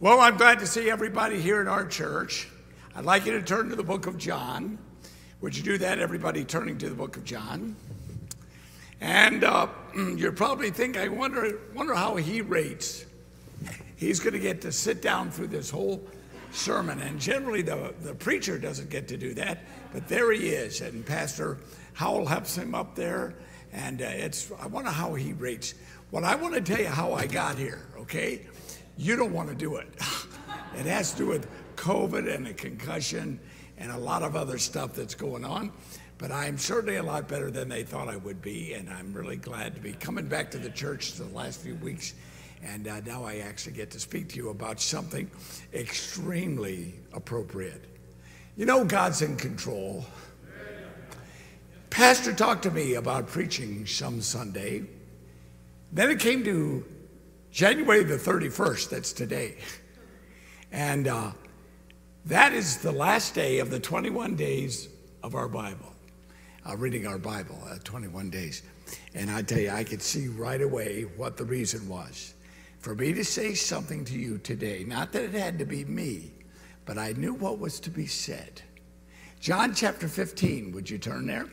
Well, I'm glad to see everybody here in our church. I'd like you to turn to the book of John. Would you do that, everybody turning to the book of John? And you're probably thinking, I wonder how he rates. He's going to get to sit down through this whole sermon. And generally, the preacher doesn't get to do that. But there he is. And Pastor Howell helps him up there. And I wonder how he rates. Well, I want to tell you how I got here, okay? You don't want to do it. It has to do with COVID and a concussion and a lot of other stuff that's going on. But I'm certainly a lot better than they thought I would be, and I'm really glad to be coming back to the church the last few weeks. And now I actually get to speak to you about something extremely appropriate. You know, God's in control. Pastor talked to me about preaching some Sunday. Then it came to January the 31st, that's today. And that is the last day of the 21 days of our Bible. Reading our Bible, 21 days. And I tell you, I could see right away what the reason was. For me to say something to you today, not that it had to be me, but I knew what was to be said. John chapter 15, would you turn there?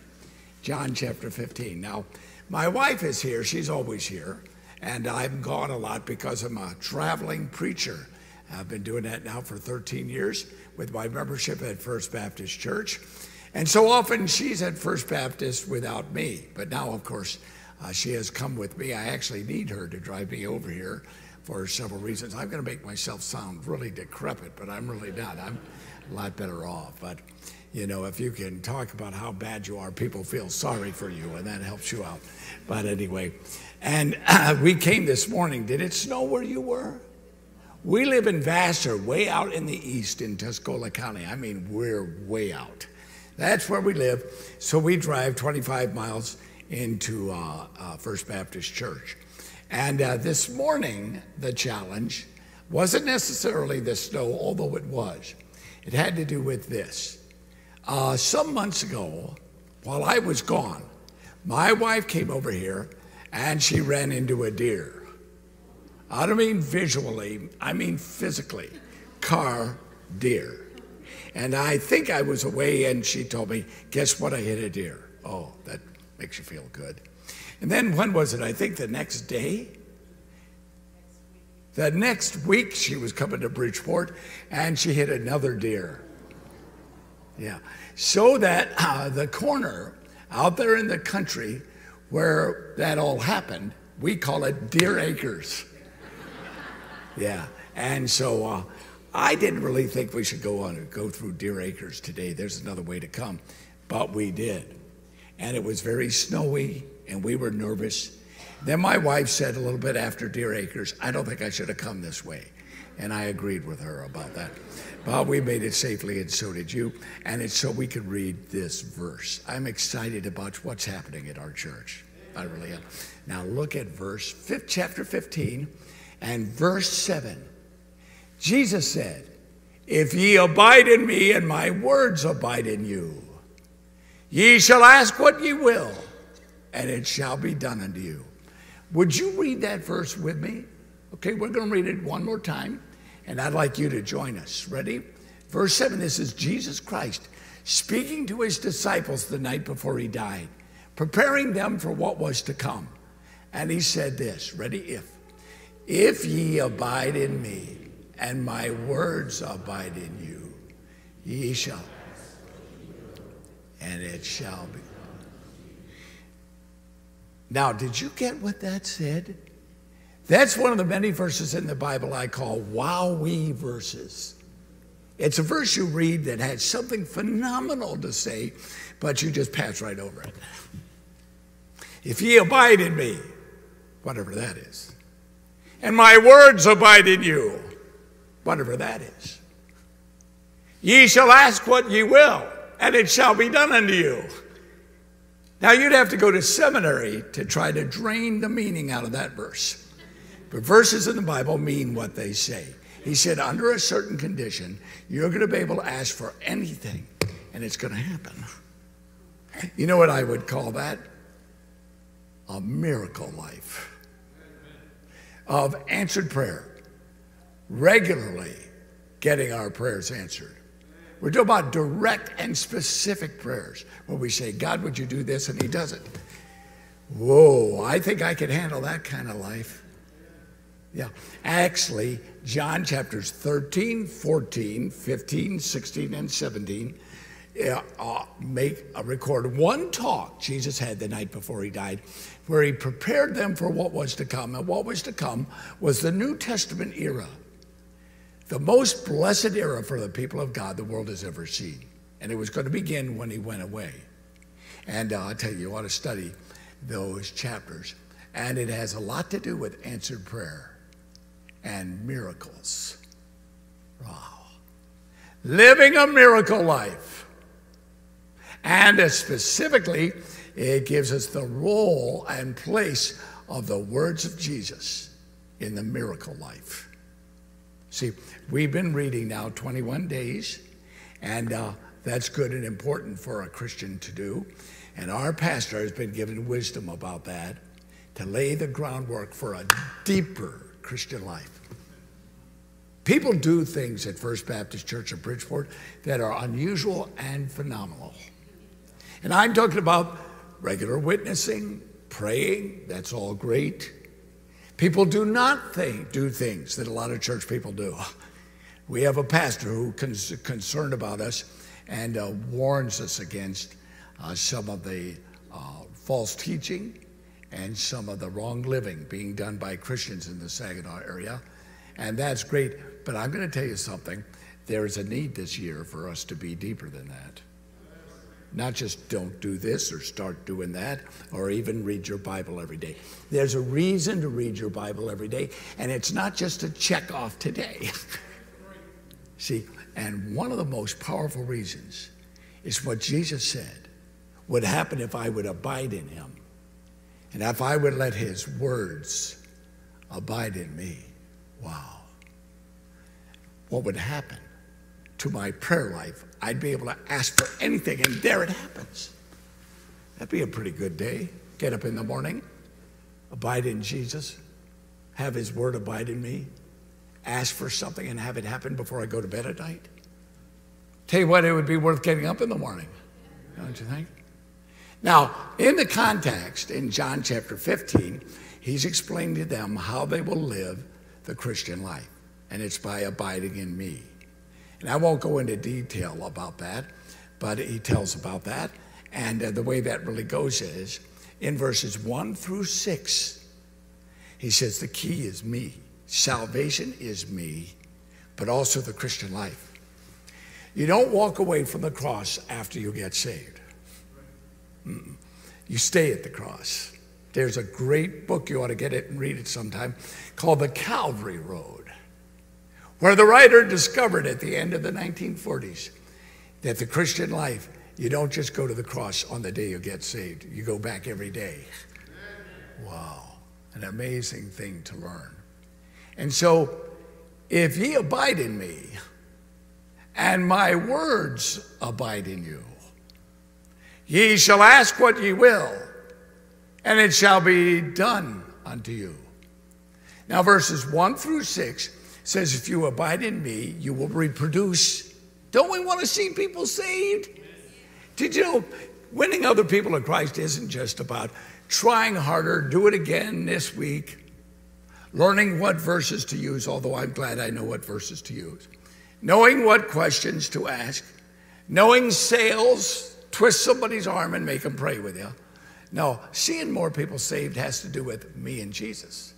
John chapter 15. Now, my wife is here, she's always here, and I'm gone a lot because I'm a traveling preacher. I've been doing that now for 13 years with my membership at First Baptist Church. And so often she's at First Baptist without me. But now, of course, she has come with me. I actually need her to drive me over here for several reasons. I'm going to make myself sound really decrepit, but I'm really not. I'm a lot better off. But, you know, if you can talk about how bad you are, people feel sorry for you, and that helps you out. But anyway, and we came this morning. Did it snow where you were? We live in Vassar, way out in the east in Tuscola County. I mean, we're way out. That's where we live, so we drive 25 miles into First Baptist Church. And this morning, the challenge wasn't necessarily the snow, although it was. It had to do with this. Some months ago, while I was gone, my wife came over here and she ran into a deer. I don't mean visually, I mean physically. Car deer. And I think I was away, and she told me, guess what, I hit a deer. Oh, that makes you feel good. And then when was it? I think the next day? The next week she was coming to Bridgeport, and she hit another deer. Yeah. So that the corner out there in the country where that all happened, we call it Deer Acres. Yeah. And so... I didn't really think we should go through Deer Acres today. There's another way to come, but we did. And it was very snowy, and we were nervous. Then my wife said a little bit after Deer Acres, I don't think I should have come this way. And I agreed with her about that. But we made it safely, and so did you. And it's so we could read this verse. I'm excited about what's happening at our church. I really am. Now look at chapter 15 and verse 7. Jesus said, if ye abide in me and my words abide in you, ye shall ask what ye will, and it shall be done unto you. Would you read that verse with me? Okay, we're going to read it one more time, and I'd like you to join us. Ready? Verse 7, this is Jesus Christ speaking to his disciples the night before he died, preparing them for what was to come. And he said this, ready? If ye abide in me, and my words abide in you, ye shall, and it shall be. Now, did you get what that said? That's one of the many verses in the Bible I call wowee verses. It's a verse you read that has something phenomenal to say, but you just pass right over it. If ye abide in me, whatever that is, and my words abide in you, whatever that is. Ye shall ask what ye will, and it shall be done unto you. Now, you'd have to go to seminary to try to drain the meaning out of that verse. But verses in the Bible mean what they say. He said, under a certain condition, you're going to be able to ask for anything, and it's going to happen. You know what I would call that? A miracle life of answered prayer. regularly getting our prayers answered. We're talking about direct and specific prayers where we say, God, would you do this? And he does it. Whoa, I think I could handle that kind of life. Yeah, actually, John chapters 13, 14, 15, 16, and 17 record one talk Jesus had the night before he died, where he prepared them for what was to come. And what was to come was the New Testament era, the most blessed era for the people of God the world has ever seen. And it was going to begin when he went away. And I'll tell you, you ought to study those chapters. And it has a lot to do with answered prayer and miracles. Wow. Living a miracle life. And specifically, it gives us the role and place of the words of Jesus in the miracle life. See, we've been reading now 21 days, and that's good and important for a Christian to do. And our pastor has been given wisdom about that, to lay the groundwork for a deeper Christian life. People do things at First Baptist Church of Bridgeport that are unusual and phenomenal. And I'm talking about regular witnessing, praying, that's all great. People do not do things that a lot of church people do. We have a pastor who is concerned about us and warns us against some of the false teaching and some of the wrong living being done by Christians in the Saginaw area. And that's great, but I'm going to tell you something. There is a need this year for us to be deeper than that. Not just don't do this or start doing that or even read your Bible every day. There's a reason to read your Bible every day, and it's not just a check off today. See, and one of the most powerful reasons is what Jesus said would happen if I would abide in him. And if I would let his words abide in me, wow, what would happen to my prayer life? I'd be able to ask for anything, and there it happens. That'd be a pretty good day. Get up in the morning, abide in Jesus, have his word abide in me, ask for something and have it happen before I go to bed at night. Tell you what, it would be worth getting up in the morning, don't you think? Now, in the context, in John chapter 15, he's explained to them how they will live the Christian life, and it's by abiding in me. And I won't go into detail about that, but he tells about that, and the way that really goes is, in verses 1 through 6, he says the key is me. Salvation is me, but also the Christian life. You don't walk away from the cross after you get saved. You stay at the cross. There's a great book, you ought to get it and read it sometime, called The Calvary Road, where the writer discovered at the end of the 1940s that the Christian life, you don't just go to the cross on the day you get saved. You go back every day. Wow, an amazing thing to learn. And so, if ye abide in me, and my words abide in you, ye shall ask what ye will, and it shall be done unto you. Now, verses 1 through 6 says, if you abide in me, you will reproduce. Don't we want to see people saved? Did you know winning other people to Christ isn't just about trying harder, do it again this week, learning what verses to use, although I'm glad I know what verses to use, knowing what questions to ask, knowing sales, twist somebody's arm and make them pray with you. No, seeing more people saved has to do with me and Jesus.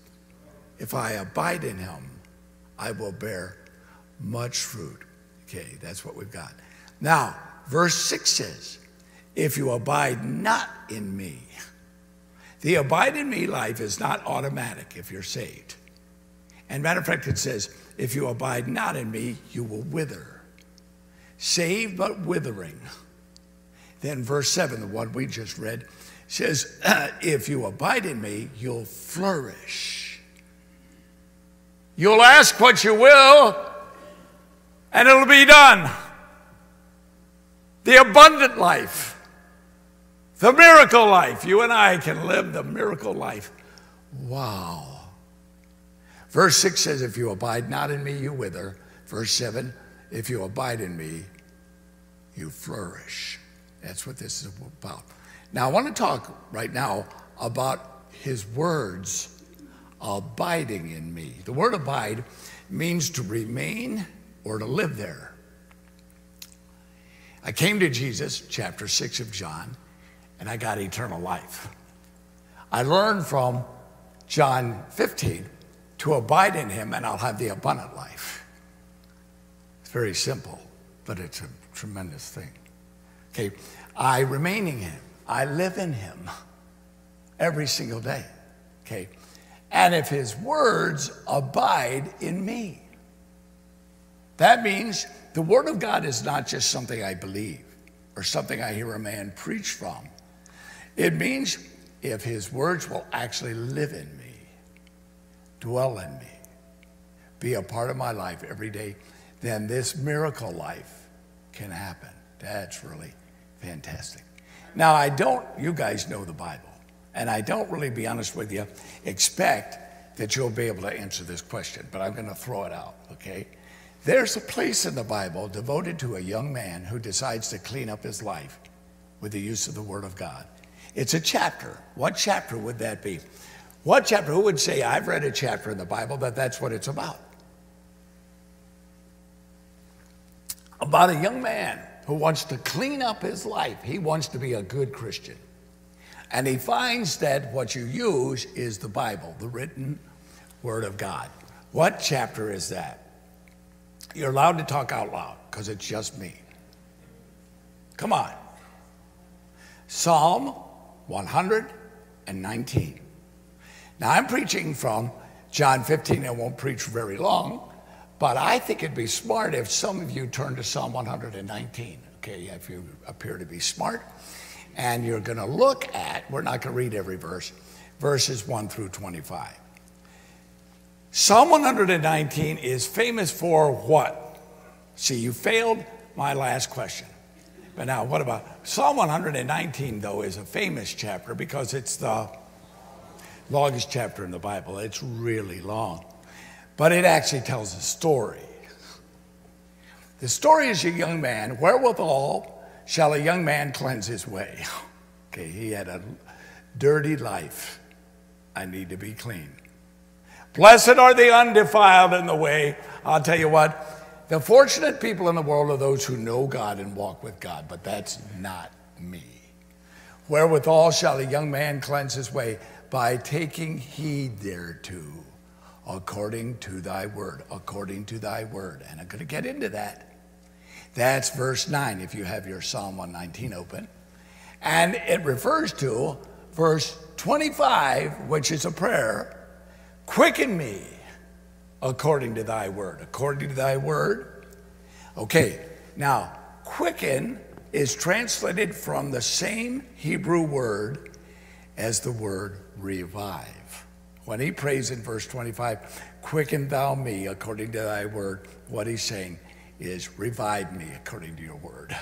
If I abide in him, I will bear much fruit. Okay, that's what we've got. Now, verse 6 says, if you abide not in me. The abide in me life is not automatic if you're saved. And matter of fact, it says, if you abide not in me, you will wither. Saved but withering. Then verse 7, the one we just read, says, if you abide in me, you'll flourish. You'll ask what you will, and it'll be done. The abundant life, the miracle life. You and I can live the miracle life. Wow. Verse 6 says, if you abide not in me, you wither. Verse 7, if you abide in me, you flourish. That's what this is about. Now, I want to talk right now about his words, abiding in me. The word abide means to remain or to live there. I came to Jesus, chapter 6 of John, and I got eternal life. I learned from John 15 to abide in him and I'll have the abundant life. It's very simple, but it's a tremendous thing. Okay, I remain in him. I live in him every single day. Okay, and if his words abide in me, that means the word of God is not just something I believe or something I hear a man preach from. It means if his words will actually live in me, dwell in me, be a part of my life every day, then this miracle life can happen. That's really fantastic. Now, you guys know the Bible, and I don't really, be honest with you, expect that you'll be able to answer this question, but I'm going to throw it out, okay? There's a place in the Bible devoted to a young man who decides to clean up his life with the use of the Word of God. It's a chapter. What chapter would that be? What chapter? Who would say, I've read a chapter in the Bible that that's what it's about? About a young man who wants to clean up his life. He wants to be a good Christian. And he finds that what you use is the Bible, the written Word of God. What chapter is that? You're allowed to talk out loud because it's just me. Come on. Psalm 119. Now, I'm preaching from John 15. I won't preach very long, but I think it'd be smart if some of you turn to Psalm 119, okay, if you appear to be smart. And you're going to look at, we're not going to read every verse, verses 1 through 25. Psalm 119 is famous for what? See, you failed my last question. But now, what about Psalm 119, though, is a famous chapter because it's the longest chapter in the Bible. It's really long, but it actually tells a story. The story is a young man, wherewithal shall a young man cleanse his way. Okay, he had a dirty life. I need to be clean. Blessed are the undefiled in the way. I'll tell you what, the fortunate people in the world are those who know God and walk with God, but that's not me. Wherewithal shall a young man cleanse his way? By taking heed thereto, according to thy word, according to thy word. And I'm going to get into that. That's verse 9, if you have your Psalm 119 open. And it refers to verse 25, which is a prayer. Quicken me according to thy word, according to thy word. Okay, now, quicken is translated from the same Hebrew word as the word revive. When he prays in verse 25, quicken thou me according to thy word, what he's saying is revive me according to your word.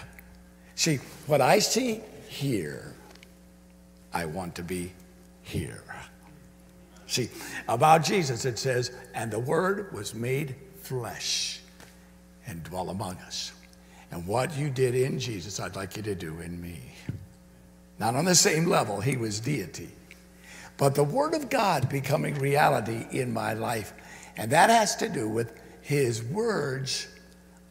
See, what I see here, I want to be here. See, about Jesus it says, and the word was made flesh and dwelt among us. And what you did in Jesus, I'd like you to do in me. Not on the same level, he was deity. But the word of God becoming reality in my life. And that has to do with his words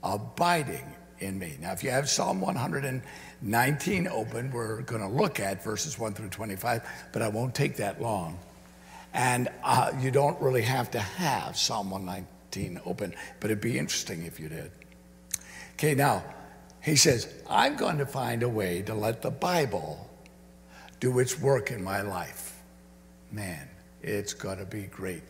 abiding in me. Now, if you have Psalm 119 open, we're going to look at verses 1 through 25, but I won't take that long. And you don't really have to have Psalm 119 open, but it'd be interesting if you did. Okay, now, he says, I'm going to find a way to let the Bible do its work in my life. Man, it's going to be great.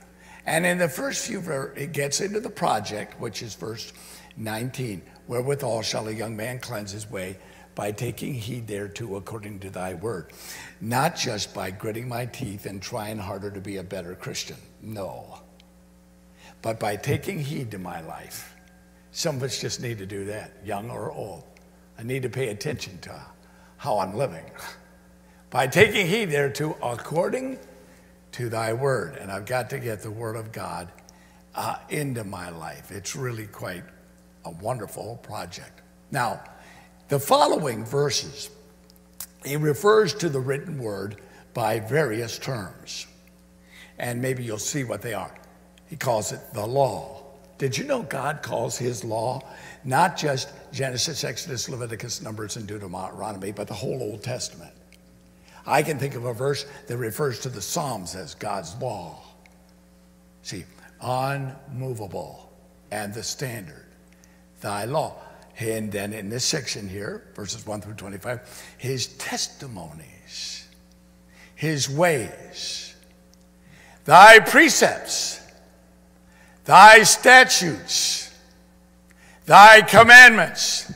And in the first few verses, it gets into the project, which is verse 19. Wherewithal shall a young man cleanse his way by taking heed thereto according to thy word. Not just by gritting my teeth and trying harder to be a better Christian. No. But by taking heed to my life. Some of us just need to do that, young or old. I need to pay attention to how I'm living. By taking heed thereto according to thy word. And I've got to get the word of God into my life. It's really quite a wonderful project. Now, the following verses, it refers to the written word by various terms, and maybe you'll see what they are. He calls it the law. Did you know God calls his law not just Genesis, Exodus, Leviticus, Numbers, and Deuteronomy, but the whole Old Testament? I can think of a verse that refers to the Psalms as God's law. See, unmovable and the standard, thy law. And then in this section here, verses 1 through 25, his testimonies, his ways, thy precepts, thy statutes, thy commandments,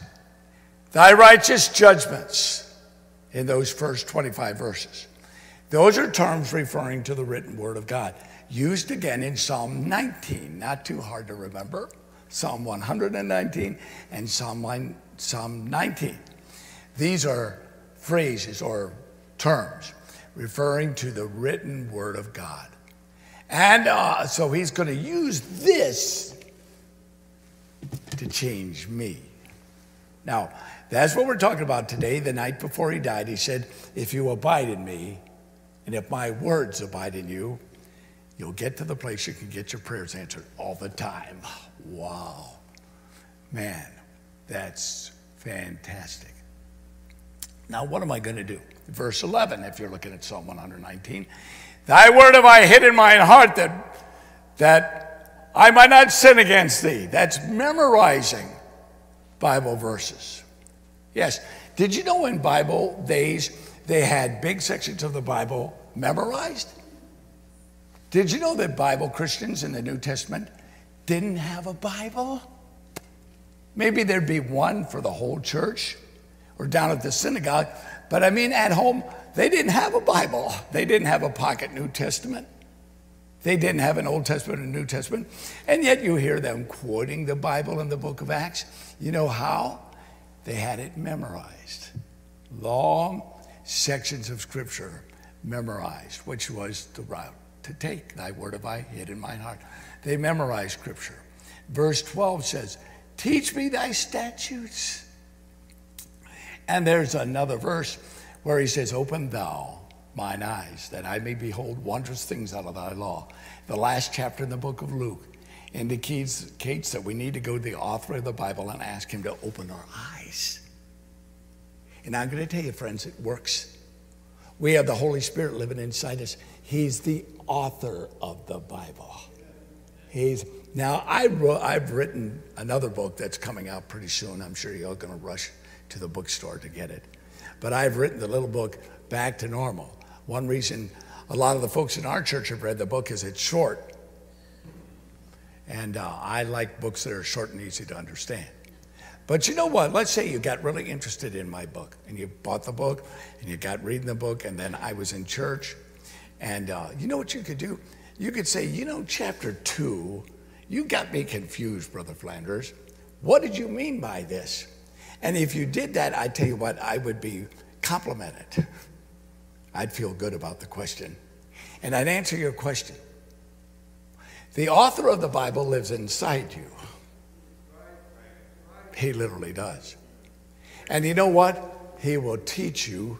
thy righteous judgments, in those first 25 verses. Those are terms referring to the written word of God, used again in Psalm 19, not too hard to remember, Psalm 119 and Psalm 19. These are phrases or terms referring to the written word of God. And so he's going to use this to change me. Now, that's what we're talking about today. The night before he died, he said, if you abide in me, and if my words abide in you, you'll get to the place you can get your prayers answered all the time. Wow. Man, that's fantastic. Now, what am I going to do? Verse 11, if you're looking at Psalm 119. Thy word have I hid in mine heart that I might not sin against thee. That's memorizing Bible verses. Yes. Did you know in Bible days they had big sections of the Bible memorized? Did you know that Bible Christians in the New Testament didn't have a Bible? Maybe there'd be one for the whole church or down at the synagogue. But I mean, at home, they didn't have a Bible. They didn't have a pocket New Testament. They didn't have an Old Testament and New Testament. And yet you hear them quoting the Bible in the book of Acts. You know how? They had it memorized. Long sections of Scripture memorized, which was the route to take. Thy word have I hid in mine heart. They memorized Scripture. Verse 12 says, teach me thy statutes. And there's another verse where he says, open thou mine eyes, that I may behold wondrous things out of thy law. The last chapter in the book of Luke indicates that we need to go to the author of the Bible and ask him to open our eyes. And I'm going to tell you, friends, it works. We have the Holy Spirit living inside us. He's the author of the Bible. Now, I've written another book that's coming out pretty soon. I'm sure you're all going to rush to the bookstore to get it. But I've written the little book, Back to Normal. One reason a lot of the folks in our church have read the book is it's short. And I like books that are short and easy to understand. But you know what? Let's say you got really interested in my book, and you bought the book, and you got reading the book, and then I was in church. And you know what you could do? You could say, you know, chapter 2, you got me confused, Brother Flanders. What did you mean by this? And if you did that, I tell you what, I would be complimented. I'd feel good about the question. And I'd answer your question. The author of the Bible lives inside you. He literally does. And you know what? He will teach you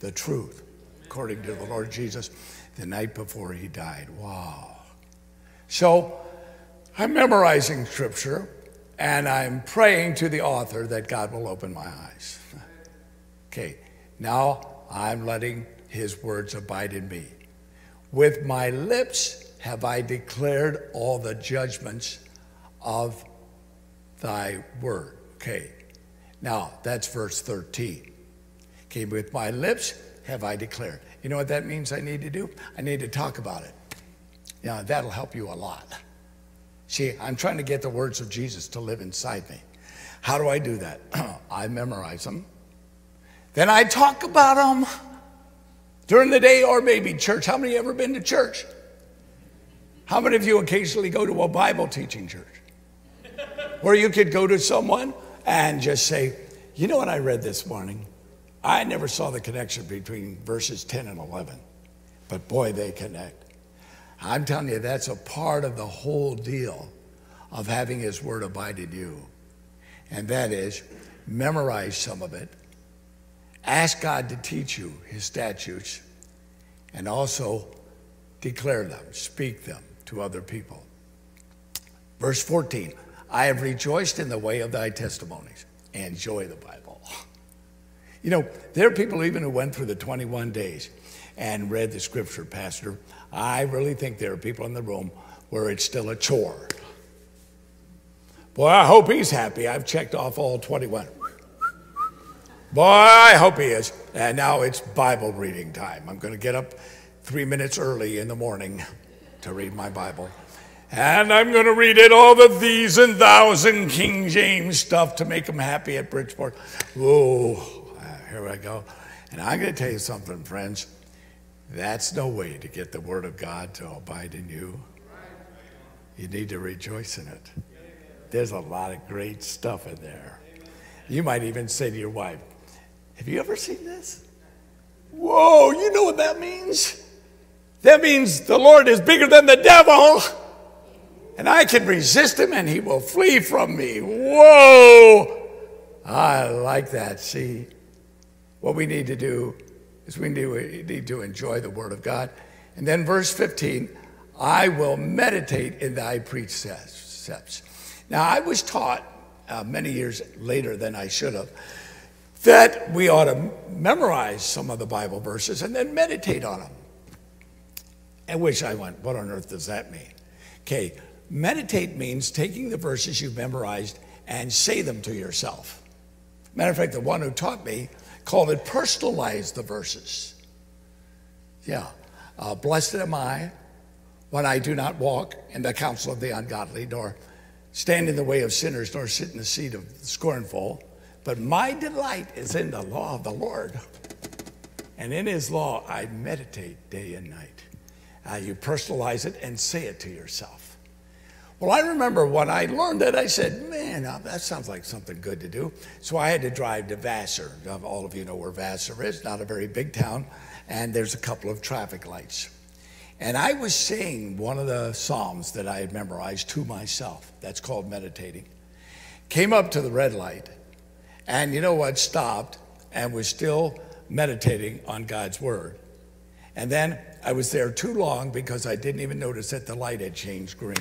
the truth, according to the Lord Jesus, the night before he died. Wow. So I'm memorizing Scripture. And I'm praying to the author that God will open my eyes. Okay, now I'm letting his words abide in me. With my lips have I declared all the judgments of thy word. Okay, now that's verse 13. Okay, with my lips have I declared. You know what that means I need to do? I need to talk about it. Now, that'll help you a lot. See, I'm trying to get the words of Jesus to live inside me. How do I do that? I memorize them. Then I talk about them during the day or maybe church. How many of you ever been to church? How many of you occasionally go to a Bible teaching church? Where you could go to someone and just say, you know what I read this morning? I never saw the connection between verses 10 and 11. But boy, they connect. I'm telling you, that's a part of the whole deal of having His Word abide in you. And that is, memorize some of it. Ask God to teach you His statutes, and also declare them, speak them to other people. Verse 14, I have rejoiced in the way of thy testimonies. Enjoy the Bible. You know, there are people even who went through the 21 days and read the scripture, Pastor. I really think there are people in the room where it's still a chore. Boy, I hope he's happy. I've checked off all 21. Boy, I hope he is. And now it's Bible reading time. I'm going to get up 3 minutes early in the morning to read my Bible. And I'm going to read it, all the these and thous and King James stuff to make them happy at Bridgeport. Oh, here I go. And I'm going to tell you something, friends. That's no way to get the Word of God to abide in you. You need to rejoice in it. There's a lot of great stuff in there. You might even say to your wife, have you ever seen this? Whoa, you know what that means? That means the Lord is bigger than the devil. And I can resist him and he will flee from me. Whoa! I like that. See, what we need to do is we need to enjoy the Word of God. And then verse 15, I will meditate in thy precepts. Now, I was taught many years later than I should have that we ought to memorize some of the Bible verses and then meditate on them. At which I went, what on earth does that mean? Okay, meditate means taking the verses you've memorized and say them to yourself. Matter of fact, the one who taught me called it personalize the verses. Yeah, blessed am I when I do not walk in the counsel of the ungodly, nor stand in the way of sinners, nor sit in the seat of the scornful. But my delight is in the law of the Lord. And in His law, I meditate day and night. You personalize it and say it to yourself. Well, I remember when I learned that, I said, man, that sounds like something good to do. So I had to drive to Vassar. All of you know where Vassar is, not a very big town. And there's a couple of traffic lights. And I was saying one of the Psalms that I had memorized to myself. That's called meditating. Came up to the red light. And you know what? Stopped and was still meditating on God's Word. And then I was there too long because I didn't even notice that the light had changed green.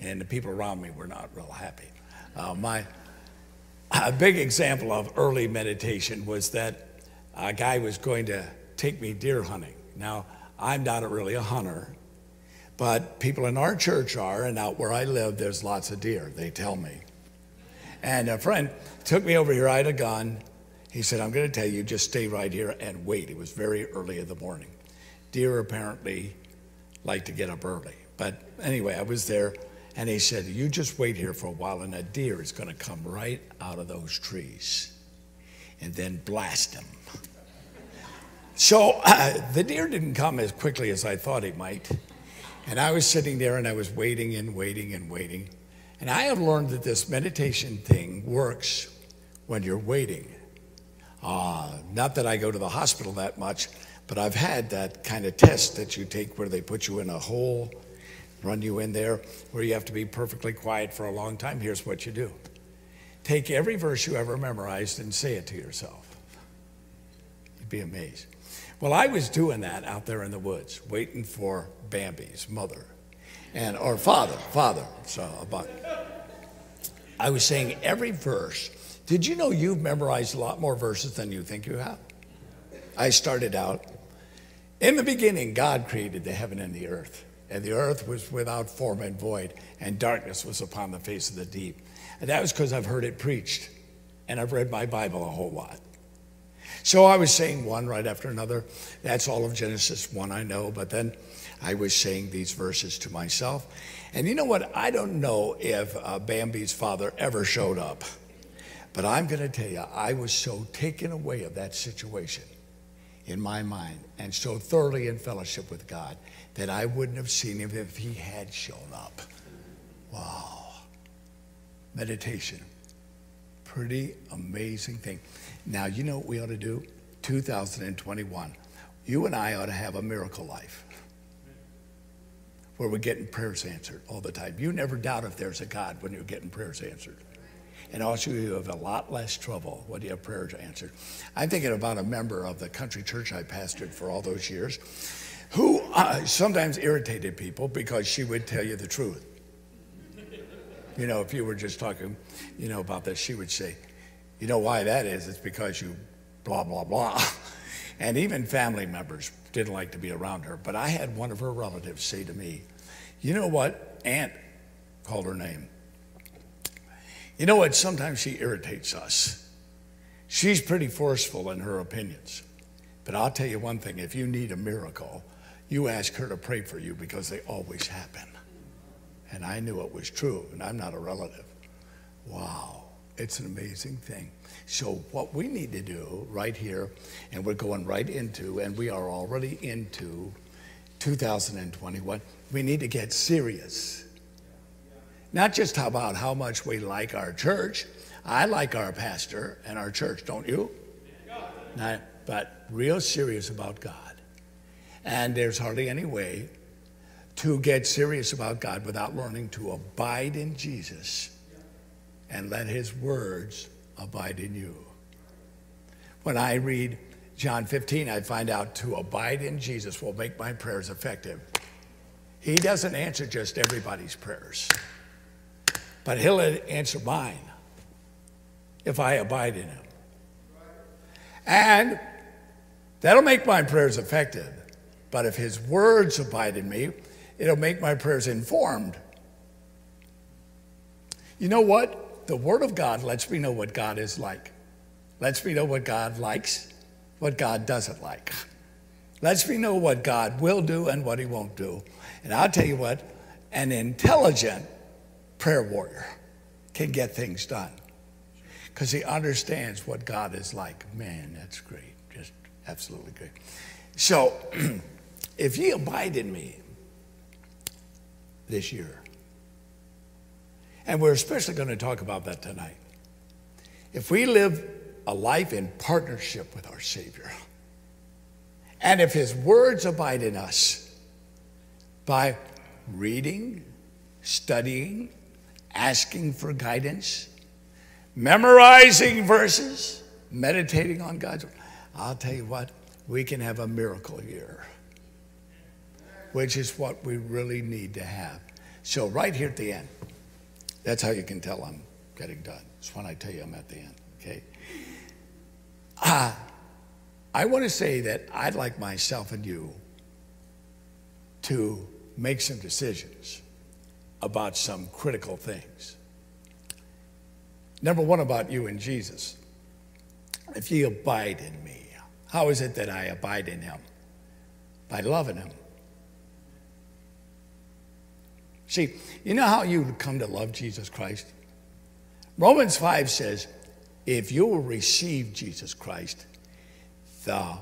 And the people around me were not real happy. A big example of early meditation was that a guy was going to take me deer hunting. Now, I'm not really a hunter, but people in our church are, and out where I live, there's lots of deer, they tell me. And a friend took me over here. I had a gun. He said, I'm going to tell you, just stay right here and wait. It was very early in the morning. Deer apparently like to get up early. But anyway, I was there, and he said, you just wait here for a while, and a deer is going to come right out of those trees and then blast him. So the deer didn't come as quickly as I thought he might. And I was sitting there, and I was waiting and waiting and waiting. And I have learned that this meditation thing works when you're waiting. Not that I go to the hospital that much, but I've had that kind of test that you take where they put you in a hole, run you in there, where you have to be perfectly quiet for a long time. Here's what you do. Take every verse you ever memorized and say it to yourself. You'd be amazed. Well, I was doing that out there in the woods, waiting for Bambi's mother. And or father, so about. I was saying every verse. Did you know you've memorized a lot more verses than you think you have? I started out, in the beginning, God created the heaven and the earth was without form and void, and darkness was upon the face of the deep. And that was because I've heard it preached, and I've read my Bible a whole lot. So I was saying one right after another. That's all of Genesis 1, I know, but then I was saying these verses to myself. And you know what? I don't know if Bambi's father ever showed up. But I'm going to tell you, I was so taken away of that situation in my mind and so thoroughly in fellowship with God that I wouldn't have seen him if he had shown up. Wow. Meditation. Pretty amazing thing. Now, you know what we ought to do? 2021. You and I ought to have a miracle life. where we're getting prayers answered all the time. You never doubt if there's a God when you're getting prayers answered. And also you have a lot less trouble when you have prayers answered. I'm thinking about a member of the country church I pastored for all those years who sometimes irritated people because she would tell you the truth. You know, if you were just talking, you know, about this, she would say, you know why that is? It's because you blah, blah, blah. And even family members didn't like to be around her. But I had one of her relatives say to me, you know what? Aunt called her name. You know what? Sometimes she irritates us. She's pretty forceful in her opinions. But I'll tell you one thing. If you need a miracle, you ask her to pray for you because they always happen. And I knew it was true, and I'm not a relative. Wow. It's an amazing thing. So what we need to do right here, and we're going right into, and we are already into 2021, we need to get serious. Not just about how much we like our church. I like our pastor and our church, don't you? Not, but real serious about God. And there's hardly any way to get serious about God without learning to abide in Jesus and let his words abide in you. When I read John 15, I find out to abide in Jesus will make my prayers effective. He doesn't answer just everybody's prayers, but he'll answer mine if I abide in him. And that'll make my prayers effective, but if his words abide in me, it'll make my prayers informed. You know what? The Word of God lets me know what God is like. Lets me know what God likes, what God doesn't like. Lets me know what God will do and what he won't do. And I'll tell you what, an intelligent prayer warrior can get things done because he understands what God is like. Man, that's great. Just absolutely great. So, if ye abide in me this year, and we're especially going to talk about that tonight. If we live a life in partnership with our Savior, and if his words abide in us by reading, studying, asking for guidance, memorizing verses, meditating on God's word, I'll tell you what, we can have a miracle year, which is what we really need to have. So right here at the end, that's how you can tell I'm getting done. It's when I tell you I'm at the end, okay? I want to say that I'd like myself and you to make some decisions about some critical things. Number one, about you and Jesus. If ye abide in me, how is it that I abide in him? By loving him. See, you know how you come to love Jesus Christ? Romans 5 says, if you will receive Jesus Christ, the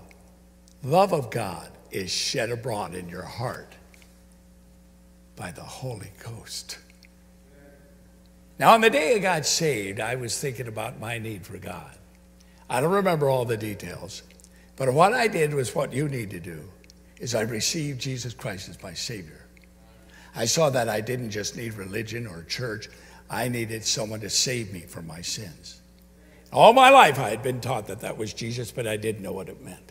love of God is shed abroad in your heart by the Holy Ghost. Now, on the day I got saved, I was thinking about my need for God. I don't remember all the details, but what I did was what you need to do, is I received Jesus Christ as my Savior. I saw that I didn't just need religion or church. I needed someone to save me from my sins. All my life I had been taught that that was Jesus, but I didn't know what it meant.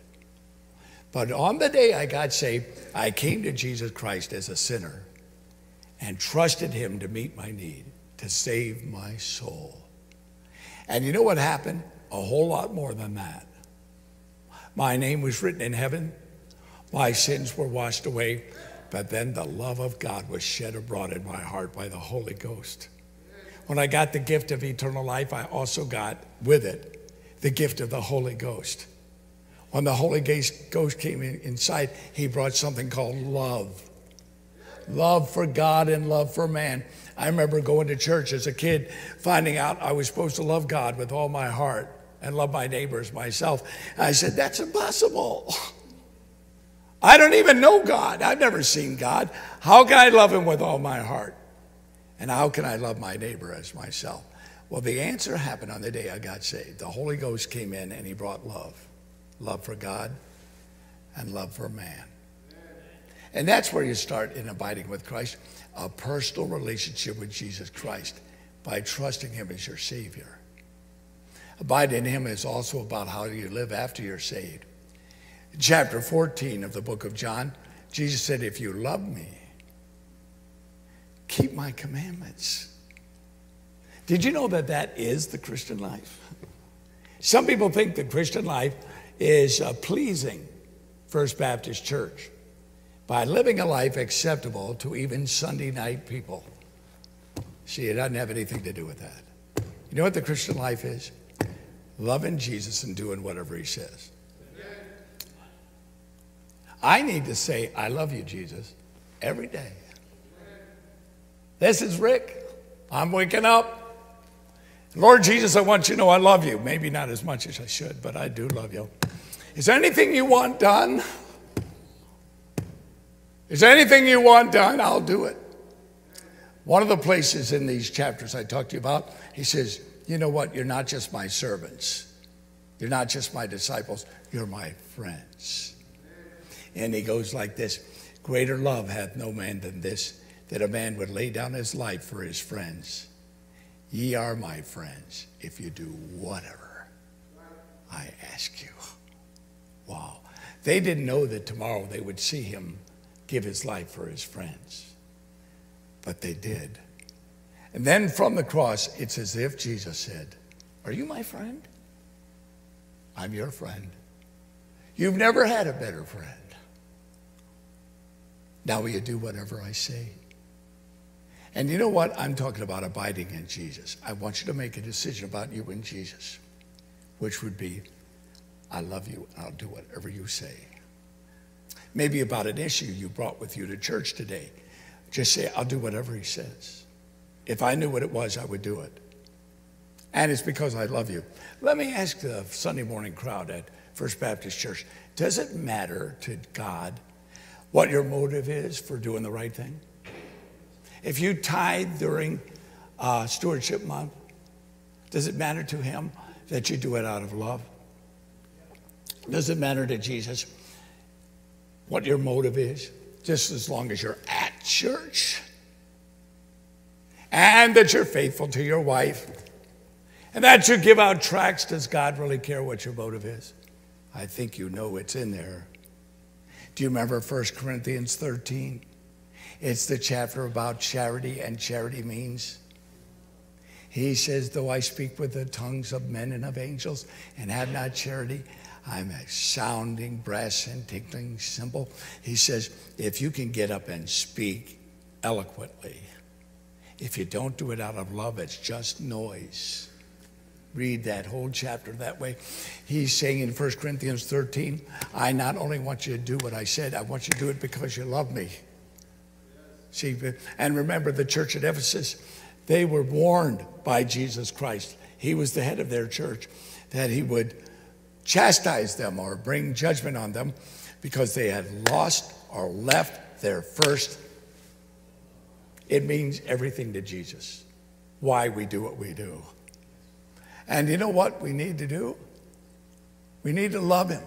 But on the day I got saved, I came to Jesus Christ as a sinner and trusted him to meet my need, to save my soul. And you know what happened? A whole lot more than that. My name was written in heaven. My sins were washed away. But then the love of God was shed abroad in my heart by the Holy Ghost. When I got the gift of eternal life, I also got with it the gift of the Holy Ghost. When the Holy Ghost came inside, he brought something called love. Love for God and love for man. I remember going to church as a kid, finding out I was supposed to love God with all my heart and love my neighbors, myself. I said, that's impossible. I don't even know God. I've never seen God. How can I love him with all my heart? And how can I love my neighbor as myself? Well, the answer happened on the day I got saved. The Holy Ghost came in and he brought love. Love for God and love for man. And that's where you start in abiding with Christ, a personal relationship with Jesus Christ by trusting him as your Savior. Abide in him is also about how you live after you're saved. In chapter 14 of the book of John, Jesus said, if you love me, keep my commandments. Did you know that that is the Christian life? Some people think the Christian life is pleasing First Baptist Church by living a life acceptable to even Sunday night people. See, it doesn't have anything to do with that. You know what the Christian life is? Loving Jesus and doing whatever he says. I need to say, I love you, Jesus, every day. This is Rick. I'm waking up. Lord Jesus, I want you to know I love you. Maybe not as much as I should, but I do love you. Is there anything you want done? Is there anything you want done? I'll do it. One of the places in these chapters I talked to you about, he says, you know what? You're not just my servants. You're not just my disciples. You're my friends. And he goes like this, greater love hath no man than this, that a man would lay down his life for his friends. Ye are my friends if you do whatever I ask you. Wow. They didn't know that tomorrow they would see him give his life for his friends, but they did. And then from the cross, it's as if Jesus said, are you my friend? I'm your friend. You've never had a better friend. Now will you do whatever I say? And you know what? I'm talking about abiding in Jesus. I want you to make a decision about you and Jesus, which would be, I love you and I'll do whatever you say. Maybe about an issue you brought with you to church today. Just say, I'll do whatever he says. If I knew what it was, I would do it. And it's because I love you. Let me ask the Sunday morning crowd at First Baptist Church, does it matter to God what your motive is for doing the right thing? If you tithe during Stewardship Month, does it matter to him that you do it out of love? Does it matter to Jesus what your motive is, just as long as you're at church? And that you're faithful to your wife? And that you give out tracts? Does God really care what your motive is? I think you know it's in there. Do you remember 1 Corinthians 13? It's the chapter about charity and charity means. He says, though I speak with the tongues of men and of angels and have not charity, I'm a sounding brass and tinkling cymbal. He says, if you can get up and speak eloquently, if you don't do it out of love, it's just noise. Read that whole chapter that way. He's saying in 1 Corinthians 13, I not only want you to do what I said, I want you to do it because you love me. See, and remember the church at Ephesus, they were warned by Jesus Christ. He was the head of their church, that he would chastise them or bring judgment on them because they had lost or left their first. It means everything to Jesus, why we do what we do. And you know what we need to do? We need to love him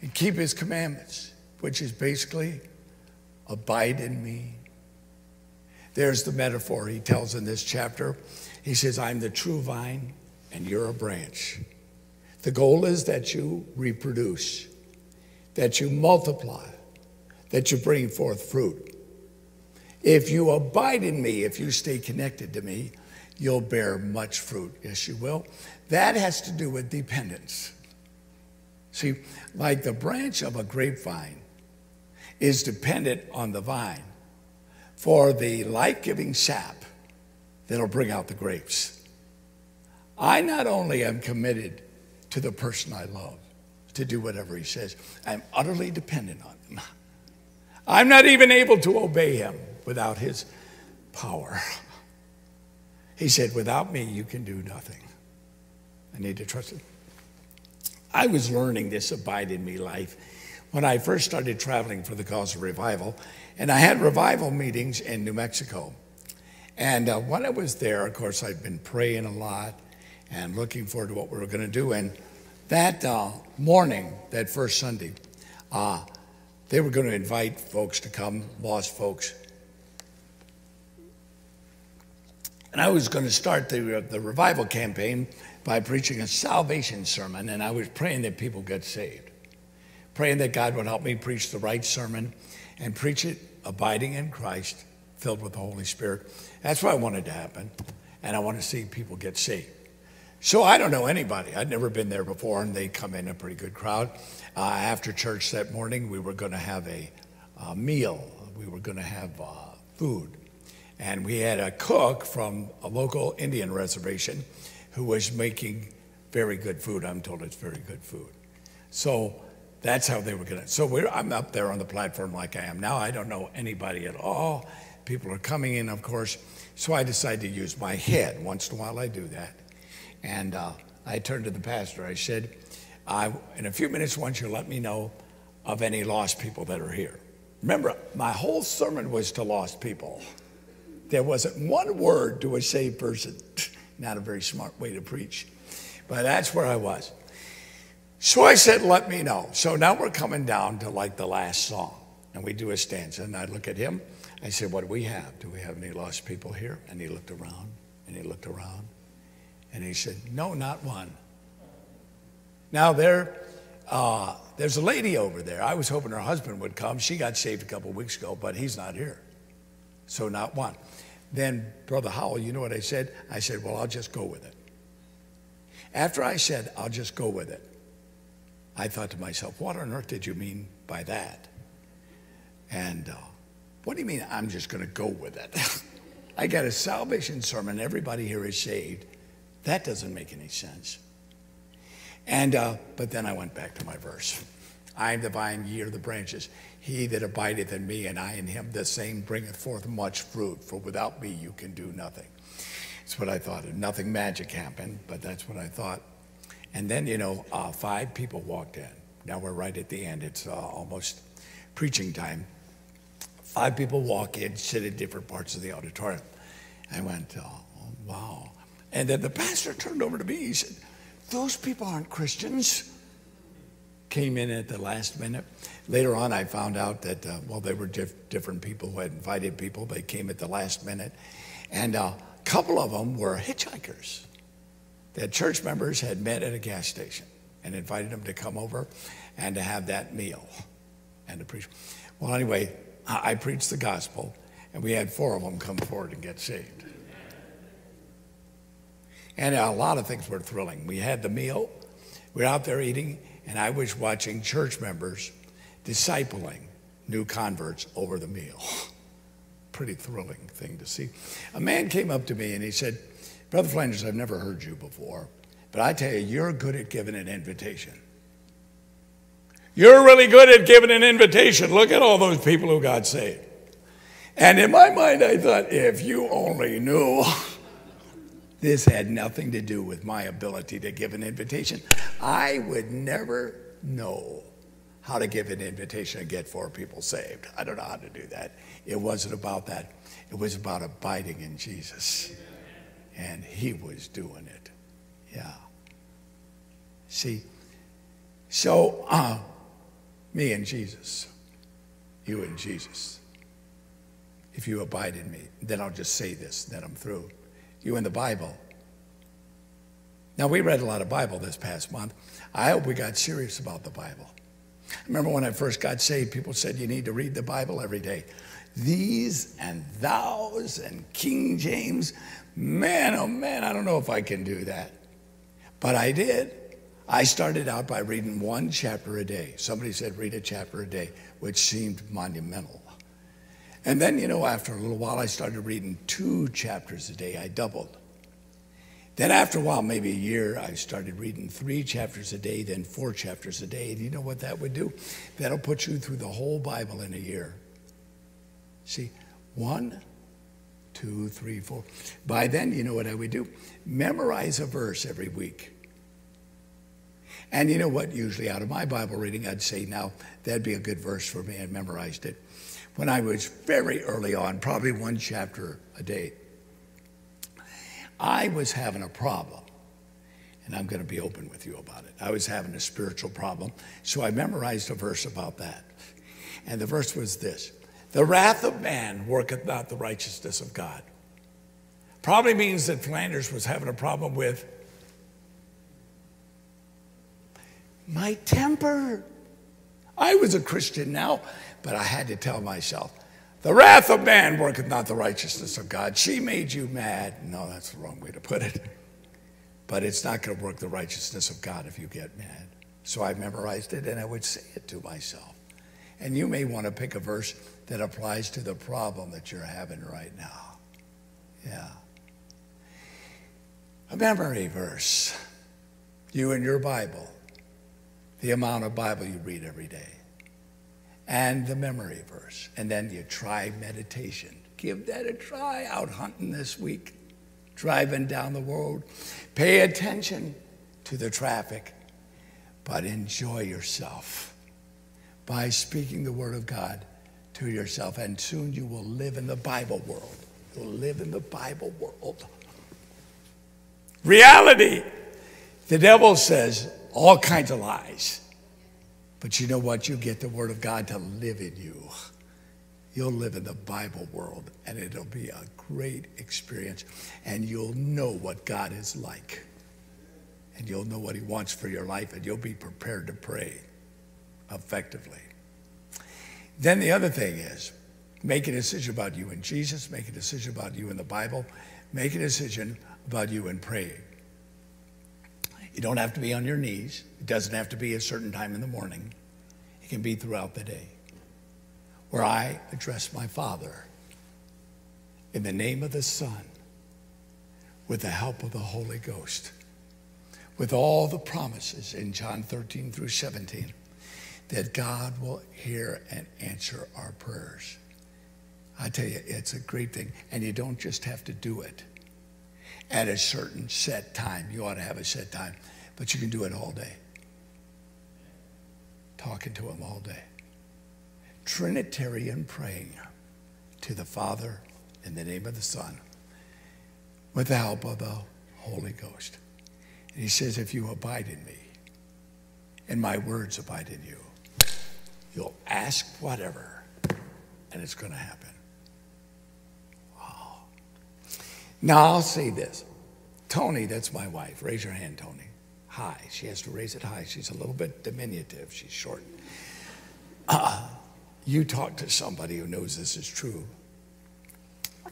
and keep his commandments, which is basically abide in me. There's the metaphor he tells in this chapter. He says, I'm the true vine and you're a branch. The goal is that you reproduce, that you multiply, that you bring forth fruit. If you abide in me, if you stay connected to me, you'll bear much fruit. Yes, you will. That has to do with dependence. See, like the branch of a grapevine is dependent on the vine for the life-giving sap that'll bring out the grapes. I not only am committed to the person I love to do whatever he says, I'm utterly dependent on him. I'm not even able to obey him without his power. He said, without me, you can do nothing. I need to trust him. I was learning this abide in me life when I first started traveling for the cause of revival. And I had revival meetings in New Mexico. And when I was there, of course, I'd been praying a lot and looking forward to what we were going to do. And that morning, that first Sunday, They were going to invite folks to come, lost folks. And I was going to start the revival campaign by preaching a salvation sermon, and I was praying that people get saved, praying that God would help me preach the right sermon and preach it abiding in Christ, filled with the Holy Spirit. That's what I wanted to happen, and I want to see people get saved. So I don't know anybody. I'd never been there before, and they come in a pretty good crowd. After church that morning, we were going to have a meal. We were going to have food. And we had a cook from a local Indian reservation who was making very good food. I'm told it's very good food. So that's how they were going to. So I'm up there on the platform like I am now. I don't know anybody at all. People are coming in, of course. So I decided to use my head. Once in a while I do that. And I turned to the pastor. I said, in a few minutes, why don't you let me know of any lost people that are here? Remember, my whole sermon was to lost people. There wasn't one word to a saved person. Not a very smart way to preach. But that's where I was. So I said, let me know. So now we're coming down to like the last song. And we do a stanza. And I look at him. I said, what do we have? Do we have any lost people here? And he looked around. And he looked around. And he said, no, not one. Now, there's a lady over there. I was hoping her husband would come. She got saved a couple weeks ago, but he's not here. So not one. Then, Brother Howell, you know what I said? I said, well, I'll just go with it. After I said, I'll just go with it, I thought to myself, what on earth did you mean by that? And what do you mean I'm just going to go with it? I got a salvation sermon. Everybody here is saved. That doesn't make any sense. And, but then I went back to my verse. I am the vine, ye are the branches. He that abideth in me and I in him, the same bringeth forth much fruit. For without me you can do nothing. That's what I thought. Nothing magic happened, but that's what I thought. And then, you know, 5 people walked in. Now we're right at the end. It's almost preaching time. 5 people walk in, sit in different parts of the auditorium. I went, oh, wow. And then the pastor turned over to me. He said, those people aren't Christians. Came in at the last minute. Later on, I found out that, well, they were different people who had invited people. They came at the last minute. And a couple of them were hitchhikers that church members had met at a gas station and invited them to come over and to have that meal and to preach. Well, anyway, I preached the gospel, and we had 4 of them come forward and get saved. And a lot of things were thrilling. We had the meal, we were out there eating, and I was watching church members discipling new converts over the meal. Pretty thrilling thing to see. A man came up to me and he said, Brother Flanders, I've never heard you before, but I tell you, you're good at giving an invitation. You're really good at giving an invitation. Look at all those people who got saved. And in my mind, I thought, if you only knew. This had nothing to do with my ability to give an invitation. I would never know how to give an invitation and get 4 people saved. I don't know how to do that. It wasn't about that. It was about abiding in Jesus. And he was doing it. Yeah. See, so me and Jesus, you and Jesus. If you abide in me, then I'll just say this, then I'm through. You in the Bible. Now, we read a lot of Bible this past month. I hope we got serious about the Bible. I remember when I first got saved, people said you need to read the Bible every day. These and thous and King James. Man, oh man, I don't know if I can do that. But I did. I started out by reading 1 chapter a day. Somebody said read a chapter a day, which seemed monumental. And then, you know, after a little while, I started reading 2 chapters a day. I doubled. Then after a while, maybe a year, I started reading 3 chapters a day, then 4 chapters a day. And you know what that would do? That'll put you through the whole Bible in a year. See, 1, 2, 3, 4. By then, you know what I would do? Memorize a verse every week. And you know what? Usually out of my Bible reading, I'd say, now, that'd be a good verse for me. I memorized it. When I was very early on, probably 1 chapter a day, I was having a problem. And I'm going to be open with you about it. I was having a spiritual problem. So I memorized a verse about that. And the verse was this: the wrath of man worketh not the righteousness of God. Probably means that Flanders was having a problem with my temper. I was a Christian now, but I had to tell myself, the wrath of man worketh not the righteousness of God. She made you mad. No, that's the wrong way to put it. But it's not going to work the righteousness of God if you get mad. So I memorized it, and I would say it to myself. And you may want to pick a verse that applies to the problem that you're having right now. Yeah. A memory verse. You and your Bible. The amount of Bible you read every day. And the memory verse. And then you try meditation. Give that a try out hunting this week. Driving down the road. Pay attention to the traffic, but enjoy yourself by speaking the word of God to yourself, and soon you will live in the Bible world. You'll live in the Bible world. Reality. The devil says all kinds of lies, but you know what? You get the word of God to live in you. You'll live in the Bible world, and it'll be a great experience, and you'll know what God is like, and you'll know what he wants for your life, and you'll be prepared to pray effectively. Then the other thing is, make a decision about you and Jesus, make a decision about you in the Bible, make a decision about you in praying. You don't have to be on your knees. It doesn't have to be a certain time in the morning. It can be throughout the day, where I address my Father in the name of the Son, with the help of the Holy Ghost, with all the promises in John 13 through 17 that God will hear and answer our prayers. I tell you, it's a great thing, and you don't just have to do it at a certain set time. You ought to have a set time, but you can do it all day, talking to him all day. Trinitarian praying to the Father in the name of the Son with the help of the Holy Ghost. And he says, if you abide in me and my words abide in you, you'll ask whatever and it's going to happen. Wow. Now I'll say this. Tony, that's my wife. Raise your hand, Tony. High. She has to raise it high. She's a little bit diminutive. She's short. You talk to somebody who knows this is true.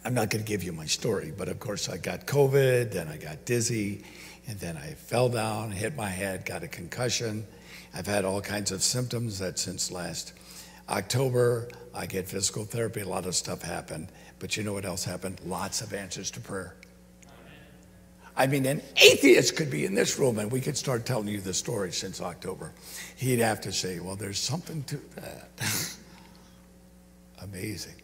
I'm not going to give you my story, but of course I got COVID, then I got dizzy, and then I fell down, hit my head, got a concussion. I've had all kinds of symptoms that since last October. I get physical therapy, a lot of stuff happened, but you know what else happened? Lots of answers to prayer. I mean, an atheist could be in this room and we could start telling you the story since October. He'd have to say, well, there's something to that. Amazing.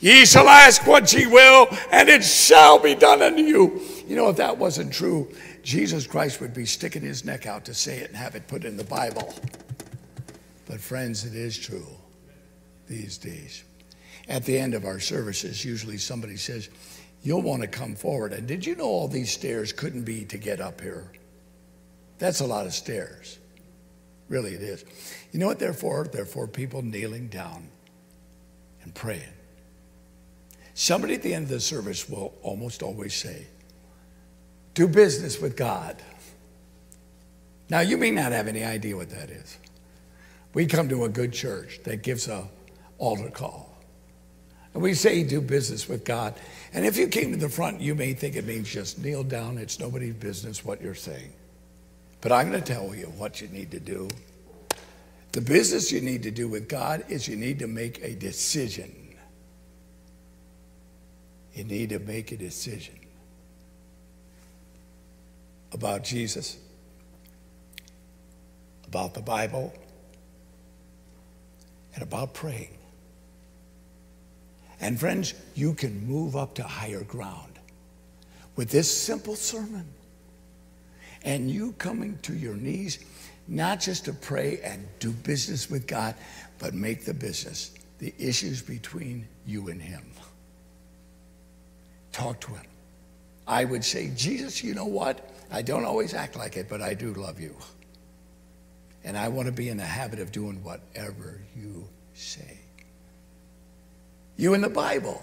Ye shall ask what ye will, and it shall be done unto you. You know, if that wasn't true, Jesus Christ would be sticking his neck out to say it and have it put in the Bible. But friends, it is true these days. At the end of our services, usually somebody says, you'll want to come forward. And did you know all these stairs couldn't be to get up here? That's a lot of stairs. Really, it is. You know what they're for? They're for people kneeling down and praying. Somebody at the end of the service will almost always say, do business with God. Now, you may not have any idea what that is. We come to a good church that gives an altar call. And we say, do business with God. And if you came to the front, you may think it means just kneel down. It's nobody's business what you're saying. But I'm going to tell you what you need to do. The business you need to do with God is you need to make a decision. You need to make a decision about Jesus, about the Bible, and about praying. And friends, you can move up to higher ground with this simple sermon. And you coming to your knees, not just to pray and do business with God, but make the business, the issues between you and him. Talk to him. I would say, Jesus, you know what? I don't always act like it, but I do love you. And I want to be in the habit of doing whatever you sake. You in the Bible,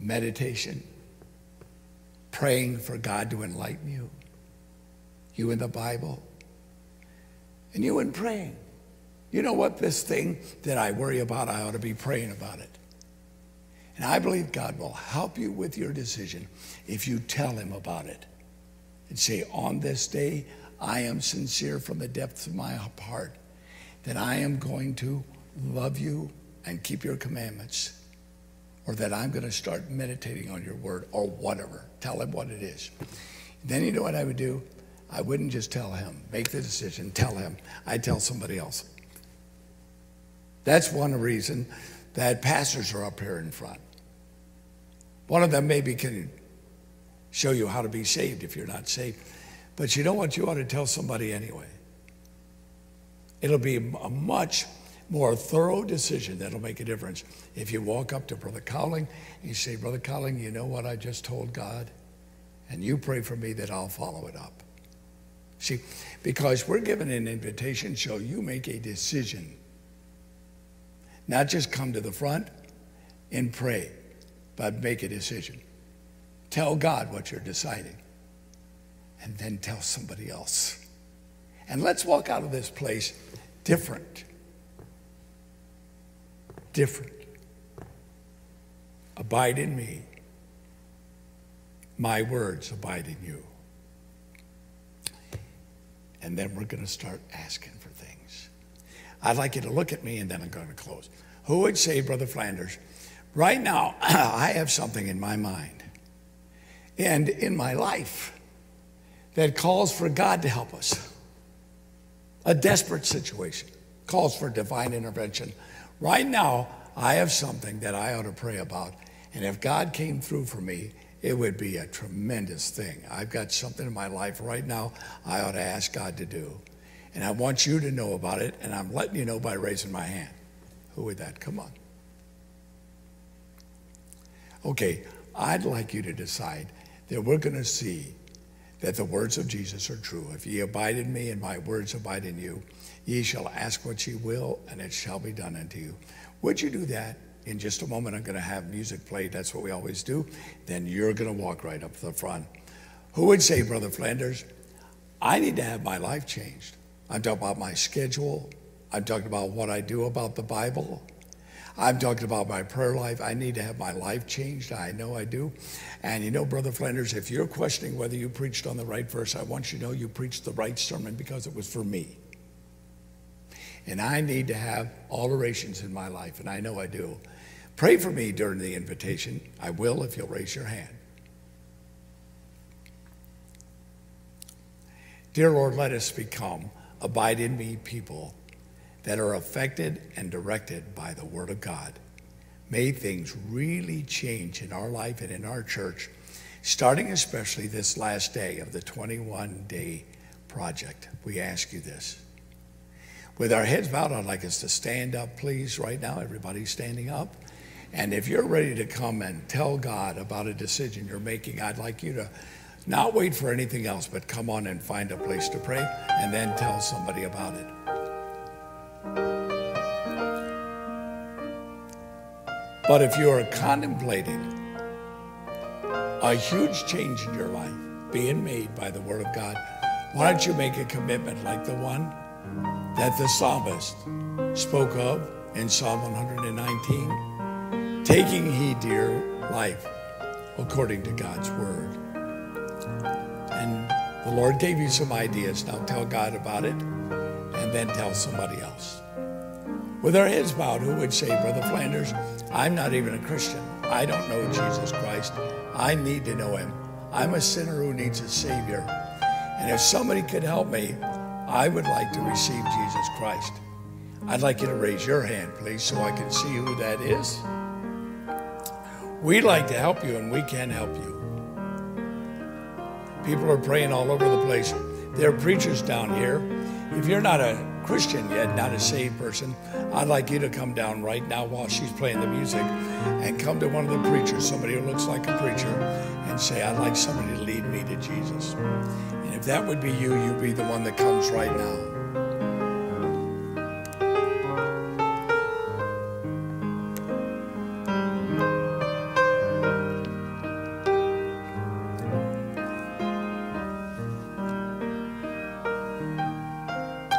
meditation, praying for God to enlighten you. You in the Bible, and you in praying. You know what, this thing that I worry about, I ought to be praying about it. And I believe God will help you with your decision if you tell him about it and say, on this day, I am sincere from the depths of my heart that I am going to love you and keep your commandments, or that I'm going to start meditating on your word, or whatever. Tell him what it is. Then you know what I would do? I wouldn't just tell him, make the decision, tell him. I'd tell somebody else. That's one reason that pastors are up here in front. One of them maybe can show you how to be saved if you're not saved. But you know what? You ought to tell somebody anyway. It'll be a much more thorough decision that'll make a difference if you walk up to Brother Cowling and you say, Brother Cowling, you know what I just told God? And you pray for me that I'll follow it up. See, because we're given an invitation, so you make a decision. Not just come to the front and pray, but make a decision. Tell God what you're deciding, and then tell somebody else. And let's walk out of this place different. Different. Abide in me. My words abide in you. And then we're going to start asking for things. I'd like you to look at me, and then I'm going to close. Who would say, Brother Flanders, right now I have something in my mind and in my life that calls for God to help us? A desperate situation calls for divine intervention. Right now I have something that I ought to pray about, and if God came through for me, it would be a tremendous thing. I've got something in my life right now I ought to ask God to do. And I want you to know about it, and I'm letting you know by raising my hand. Who would that? Come on. Okay, I'd like you to decide that we're going to see that the words of Jesus are true. If ye abide in me and my words abide in you, ye shall ask what ye will, and it shall be done unto you. Would you do that? In just a moment, I'm going to have music played. That's what we always do. Then you're going to walk right up to the front. Who would say, Brother Flanders, I need to have my life changed? I'm talking about my schedule. I'm talking about what I do about the Bible. I'm talking about my prayer life. I need to have my life changed. I know I do. And you know, Brother Flanders, if you're questioning whether you preached on the right verse, I want you to know you preached the right sermon because it was for me. And I need to have alterations in my life, and I know I do. Pray for me during the invitation. I will if you'll raise your hand. Dear Lord, let us become abide in me people that are affected and directed by the Word of God. May things really change in our life and in our church, starting especially this last day of the 21-day project. We ask you this. With our heads bowed, I'd like us to stand up, please, right now. Everybody's standing up. And if you're ready to come and tell God about a decision you're making, I'd like you to not wait for anything else, but come on and find a place to pray and then tell somebody about it. But if you are contemplating a huge change in your life being made by the Word of God, why don't you make a commitment like the one that the psalmist spoke of in Psalm 119, taking heed to your life according to God's word. And the Lord gave you some ideas. Now tell God about it, and then tell somebody else. With our heads bowed, who would say, Brother Flanders, I'm not even a Christian. I don't know Jesus Christ. I need to know him. I'm a sinner who needs a Savior. And if somebody could help me, I would like to receive Jesus Christ. I'd like you to raise your hand, please, so I can see who that is. We'd like to help you, and we can help you. People are praying all over the place. There are preachers down here. If you're not a Christian yet, not a saved person, I'd like you to come down right now while she's playing the music and come to one of the preachers, somebody who looks like a preacher, and say, I'd like somebody to lead me to Jesus. And if that would be you, you'd be the one that comes right now.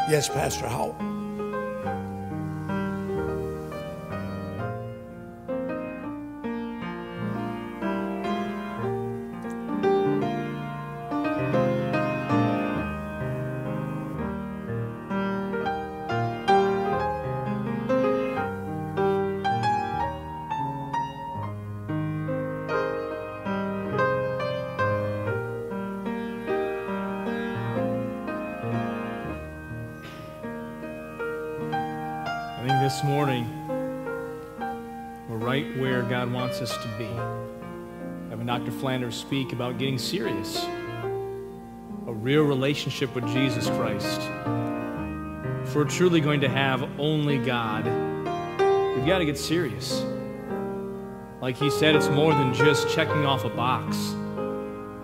Yes, Pastor Howell. This morning, we're right where God wants us to be. Having Dr. Flanders speak about getting serious, a real relationship with Jesus Christ. If we're truly going to have only God, we've got to get serious. Like he said, it's more than just checking off a box.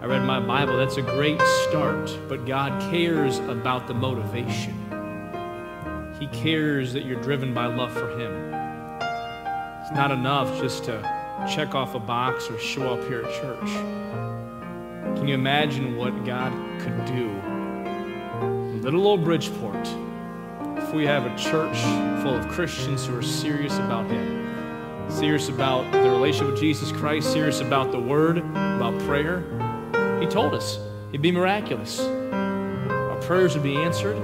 I read my Bible, that's a great start, but God cares about the motivation. He cares that you're driven by love for him. It's not enough just to check off a box or show up here at church. Can you imagine what God could do in little old Bridgeport if we have a church full of Christians who are serious about him, serious about the relationship with Jesus Christ, serious about the word, about prayer? He told us it'd be miraculous. Our prayers would be answered.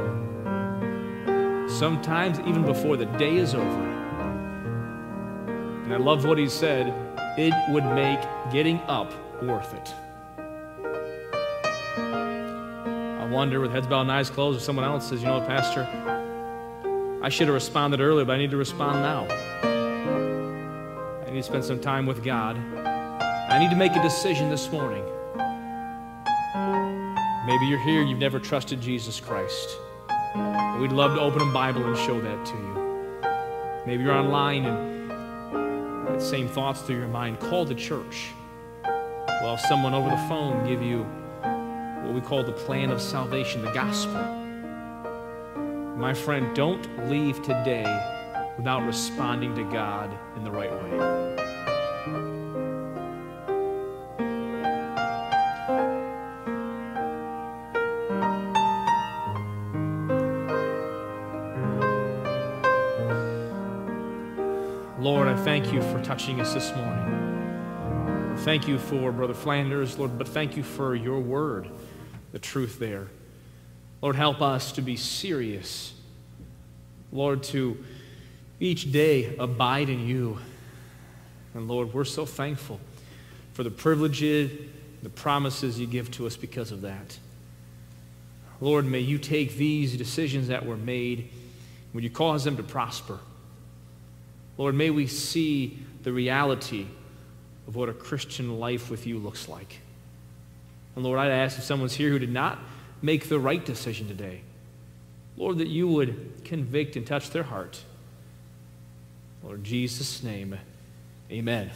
Sometimes even before the day is over. And I love what he said, it would make getting up worth it. I wonder, with heads bowed and eyes closed, if someone else says, you know what, Pastor, I should have responded earlier, but I need to respond now. I need to spend some time with God. I need to make a decision this morning. Maybe you're here, you've never trusted Jesus Christ. We'd love to open a Bible and show that to you. Maybe you're online and that same thought's through your mind. Call the church. We'll have someone over the phone give you what we call the plan of salvation, the gospel. My friend, don't leave today without responding to God in the right way. Lord, I thank you for touching us this morning. Thank you for Brother Flanders, Lord, but thank you for your word, the truth there. Lord, help us to be serious. Lord, to each day abide in you. And Lord, we're so thankful for the privileges, the promises you give to us because of that. Lord, may you take these decisions that were made, would you cause them to prosper. Lord, may we see the reality of what a Christian life with you looks like. And Lord, I'd ask if someone's here who did not make the right decision today, Lord, that you would convict and touch their heart. Lord, in Jesus' name, amen.